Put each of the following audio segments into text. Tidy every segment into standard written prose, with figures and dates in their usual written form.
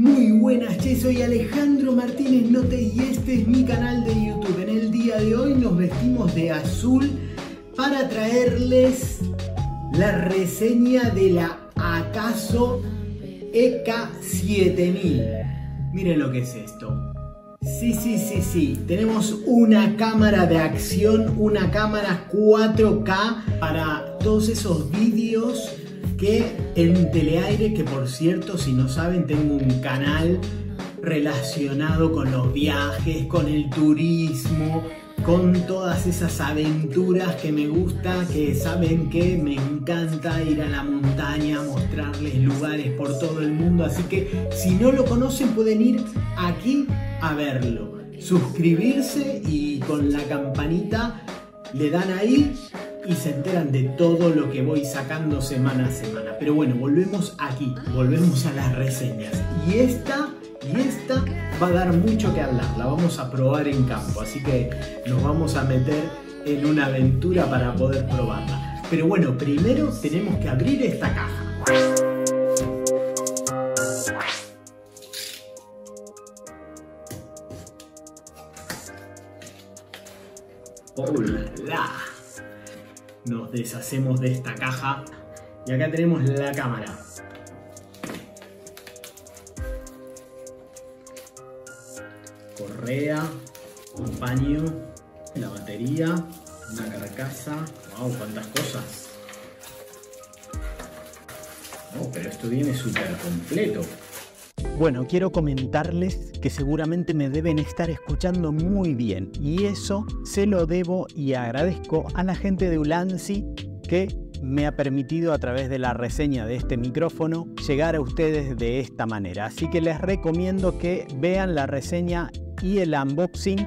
Muy buenas, che, soy Alejandro Martínez Notte y este es mi canal de YouTube. En el día de hoy nos vestimos de azul para traerles la reseña de la Akaso EK7000. Miren lo que es esto. Sí, tenemos una cámara de acción, una cámara 4K para todos esos vídeos que en Teleaire, que por cierto, si no saben, tengo un canal relacionado con los viajes, con el turismo, con todas esas aventuras que me gusta, que saben que me encanta ir a la montaña, mostrarles lugares por todo el mundo. Así que si no lo conocen pueden ir aquí a verlo, suscribirse y con la campanita le dan ahí y se enteran de todo lo que voy sacando semana a semana. Pero bueno, volvemos aquí, volvemos a las reseñas. Y esta va a dar mucho que hablar, la vamos a probar en campo. Así que nos vamos a meter en una aventura para poder probarla. Pero bueno, primero tenemos que abrir esta caja. ¡Hola! Nos deshacemos de esta caja y acá tenemos la cámara. Correa, un paño, la batería, una carcasa. ¡Wow! ¡Cuántas cosas! Oh, pero esto viene súper completo. Bueno, quiero comentarles que seguramente me deben estar escuchando muy bien y eso se lo debo y agradezco a la gente de Ulanzi, que me ha permitido a través de la reseña de este micrófono llegar a ustedes de esta manera. Así que les recomiendo que vean la reseña y el unboxing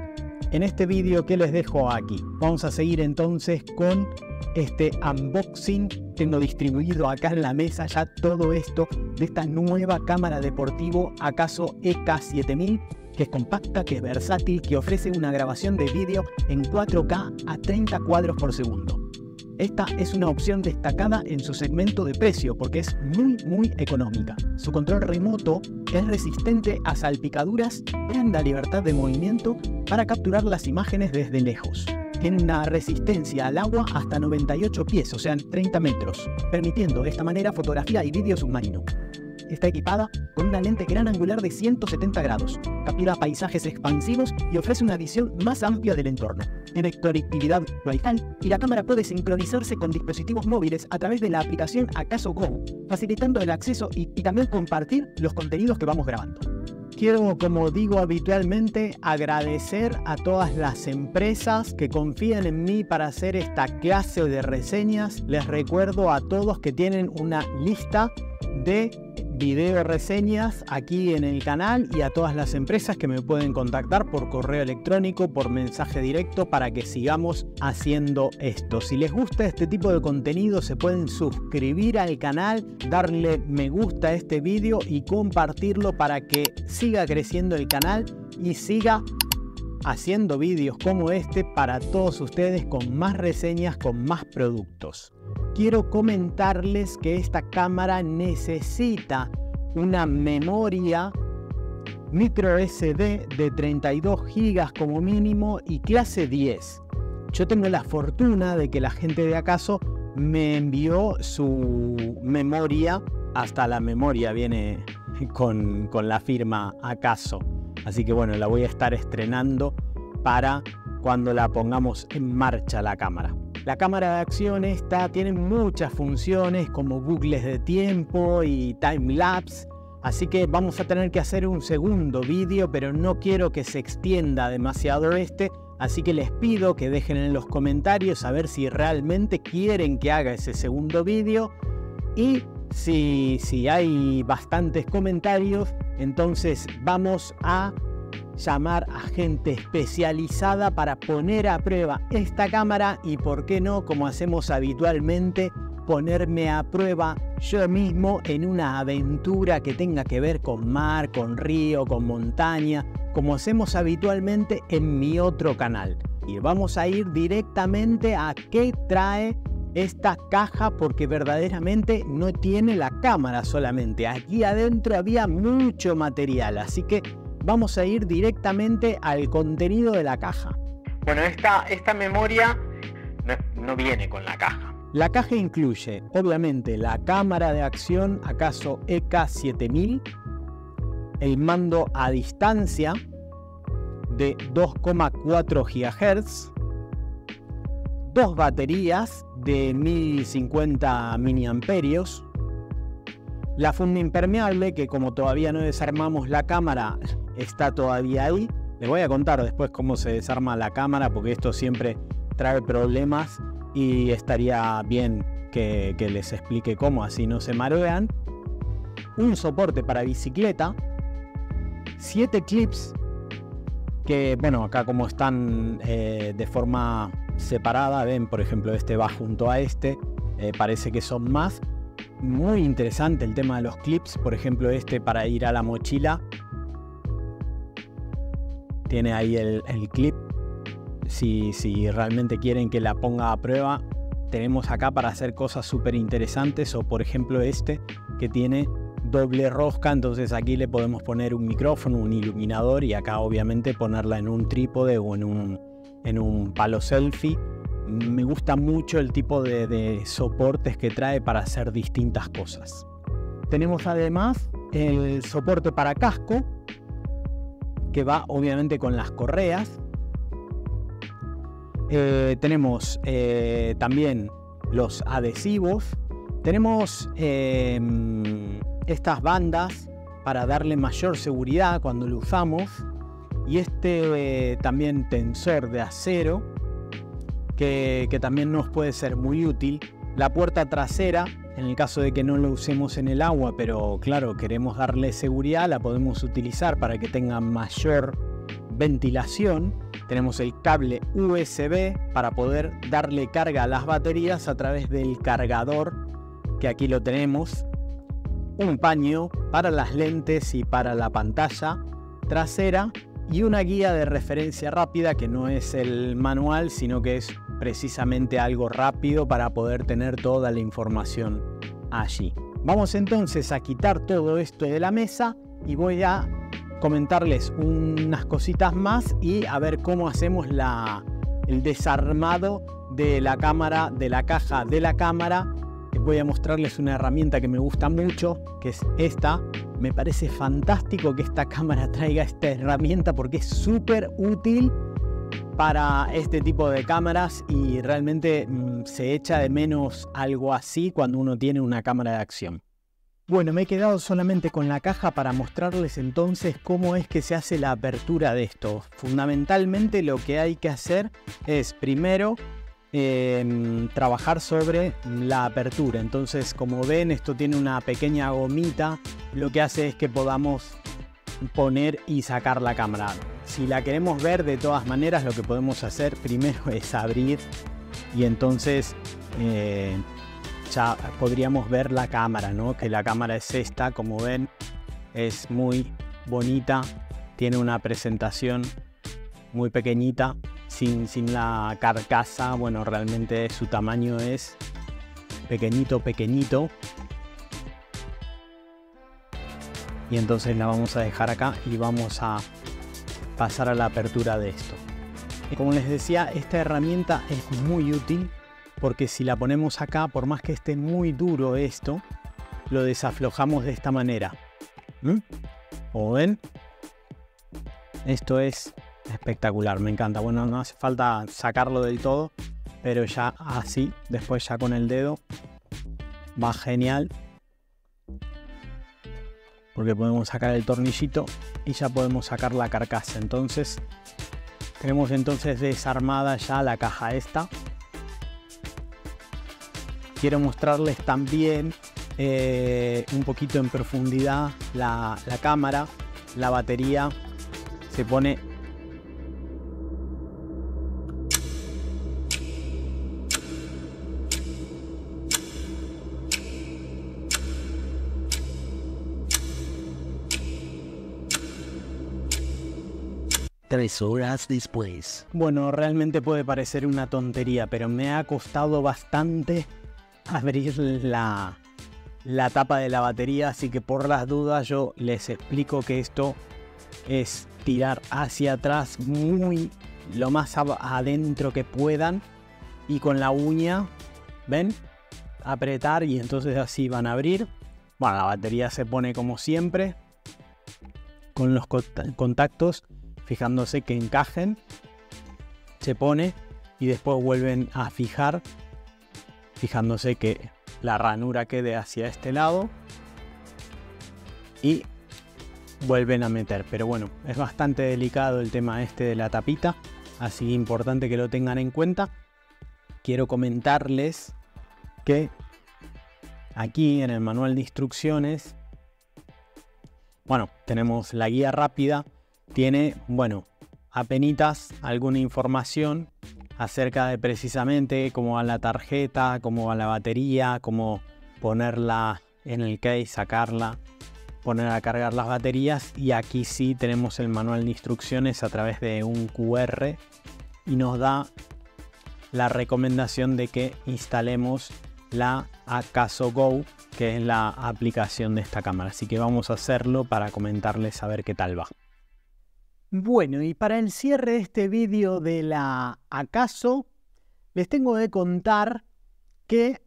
en este vídeo que les dejo aquí. Vamos a seguir entonces con este unboxing. Tengo distribuido acá en la mesa ya todo esto de esta nueva cámara deportivo Akaso EK7000, que es compacta, que es versátil, que ofrece una grabación de vídeo en 4K a 30 cuadros por segundo. Esta es una opción destacada en su segmento de precio porque es muy económica. Su control remoto es resistente a salpicaduras, tiene la libertad de movimiento para capturar las imágenes desde lejos. Tiene una resistencia al agua hasta 98 pies, o sea 30 metros, permitiendo de esta manera fotografía y vídeo submarino. Está equipada con una lente gran angular de 170 grados, captura paisajes expansivos y ofrece una visión más amplia del entorno. Tiene conectividad Wi-Fi y la cámara puede sincronizarse con dispositivos móviles a través de la aplicación Akaso Go, facilitando el acceso y también compartir los contenidos que vamos grabando. Quiero, como digo habitualmente, agradecer a todas las empresas que confían en mí para hacer esta clase de reseñas. Les recuerdo a todos que tienen una lista de video reseñas aquí en el canal y a todas las empresas que me pueden contactar por correo electrónico, por mensaje directo, para que sigamos haciendo esto. Si les gusta este tipo de contenido, se pueden suscribir al canal, darle me gusta a este vídeo y compartirlo para que siga creciendo el canal y siga haciendo vídeos como este para todos ustedes, con más reseñas, con más productos. Quiero comentarles que esta cámara necesita una memoria microSD de 32 GB como mínimo y clase 10. Yo tengo la fortuna de que la gente de Akaso me envió su memoria. Hasta la memoria viene con la firma Akaso. Así que bueno, la voy a estar estrenando para cuando la pongamos en marcha la cámara. La cámara de acción esta tiene muchas funciones como bucles de tiempo y time-lapse, así que vamos a tener que hacer un segundo vídeo, pero no quiero que se extienda demasiado este, así que les pido que dejen en los comentarios a ver si realmente quieren que haga ese segundo vídeo y si hay bastantes comentarios, entonces vamos a llamar a gente especializada para poner a prueba esta cámara y, por qué no, como hacemos habitualmente, ponerme a prueba yo mismo en una aventura que tenga que ver con mar, con río, con montaña, como hacemos habitualmente en mi otro canal. Y vamos a ir directamente a qué trae esta caja porque verdaderamente no tiene la cámara solamente. Aquí adentro había mucho material, así que vamos a ir directamente al contenido de la caja. Bueno, esta memoria no viene con la caja. La caja incluye, obviamente, la cámara de acción Akaso EK7000, el mando a distancia de 2,4 GHz, dos baterías de 1050 mAh, la funda impermeable, que como todavía no desarmamos la cámara, está todavía ahí. Les voy a contar después cómo se desarma la cámara, porque esto siempre trae problemas y estaría bien que les explique cómo, así no se marean. Un soporte para bicicleta, 7 clips, que bueno, acá como están de forma separada, ven, por ejemplo, este va junto a este, parece que son más. Muy interesante el tema de los clips, por ejemplo, este para ir a la mochila, tiene ahí el clip. Si realmente quieren que la ponga a prueba, tenemos acá para hacer cosas súper interesantes, o por ejemplo este que tiene doble rosca, entonces aquí le podemos poner un micrófono, un iluminador, y acá obviamente ponerla en un trípode o en un palo selfie. Me gusta mucho el tipo de soportes que trae para hacer distintas cosas. Tenemos además el soporte para casco, que va obviamente con las correas. Tenemos también los adhesivos. Tenemos estas bandas para darle mayor seguridad cuando lo usamos. Y este también tensor de acero, que también nos puede ser muy útil. La puerta trasera, en el caso de que no lo usemos en el agua, pero claro, queremos darle seguridad, la podemos utilizar para que tenga mayor ventilación. Tenemos el cable USB para poder darle carga a las baterías a través del cargador, que aquí lo tenemos. Un paño para las lentes y para la pantalla trasera. Y una guía de referencia rápida, que no es el manual, sino que es precisamente algo rápido para poder tener toda la información allí. Vamos entonces a quitar todo esto de la mesa y voy a comentarles unas cositas más y a ver cómo hacemos el desarmado de la cámara, de la caja de la cámara. Voy a mostrarles una herramienta que me gusta mucho, que es esta. Me parece fantástico que esta cámara traiga esta herramienta porque es súper útil para este tipo de cámaras y realmente se echa de menos algo así cuando uno tiene una cámara de acción. Bueno, me he quedado solamente con la caja para mostrarles entonces cómo es que se hace la apertura de esto. Fundamentalmente lo que hay que hacer es primero trabajar sobre la apertura. Entonces, como ven, esto tiene una pequeña gomita, lo que hace es que podamos poner y sacar la cámara. Si la queremos ver, de todas maneras, lo que podemos hacer primero es abrir y entonces ya podríamos ver la cámara, ¿no? Que la cámara es esta, como ven, es muy bonita, tiene una presentación muy pequeñita, sin la carcasa. Bueno, realmente su tamaño es pequeñito. Y entonces la vamos a dejar acá y vamos a pasar a la apertura de esto. Como les decía, esta herramienta es muy útil porque si la ponemos acá, por más que esté muy duro esto, lo desaflojamos de esta manera. Como ven, esto es espectacular, me encanta. Bueno, no hace falta sacarlo del todo, pero ya así, después ya con el dedo, va genial. Porque podemos sacar el tornillito y ya podemos sacar la carcasa. Entonces, tenemos entonces desarmada ya la caja esta. Quiero mostrarles también un poquito en profundidad la cámara, la batería. Se pone 3 horas después. Bueno, realmente puede parecer una tontería, pero me ha costado bastante abrir la tapa de la batería, así que por las dudas yo les explico que esto es tirar hacia atrás muy lo más adentro que puedan y con la uña, ¿ven? Apretar y entonces así van a abrir. Bueno, la batería se pone como siempre con los contactos, fijándose que encajen, se pone y después vuelven a fijar, fijándose que la ranura quede hacia este lado y vuelven a meter. Pero bueno, es bastante delicado el tema este de la tapita, así que importante que lo tengan en cuenta. Quiero comentarles que aquí en el manual de instrucciones, bueno, tenemos la guía rápida, tiene, bueno, apenitas alguna información acerca de precisamente cómo va la tarjeta, cómo va la batería, cómo ponerla en el case, sacarla, poner a cargar las baterías. Y aquí sí tenemos el manual de instrucciones a través de un QR y nos da la recomendación de que instalemos la Akaso Go, que es la aplicación de esta cámara. Así que vamos a hacerlo para comentarles a ver qué tal va. Bueno, y para el cierre de este vídeo de la Akaso, les tengo que contar que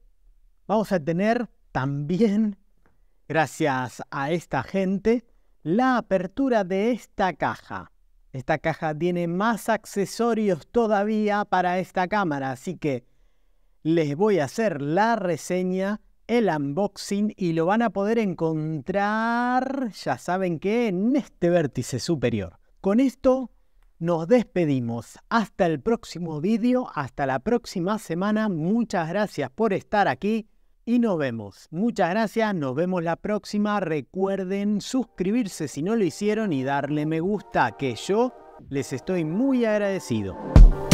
vamos a tener también, gracias a esta gente, la apertura de esta caja. Esta caja tiene más accesorios todavía para esta cámara, así que les voy a hacer la reseña, el unboxing, y lo van a poder encontrar, ya saben que en este vértice superior. Con esto nos despedimos. Hasta el próximo vídeo, hasta la próxima semana. Muchas gracias por estar aquí y nos vemos. Muchas gracias, nos vemos la próxima. Recuerden suscribirse si no lo hicieron y darle me gusta, que yo les estoy muy agradecido.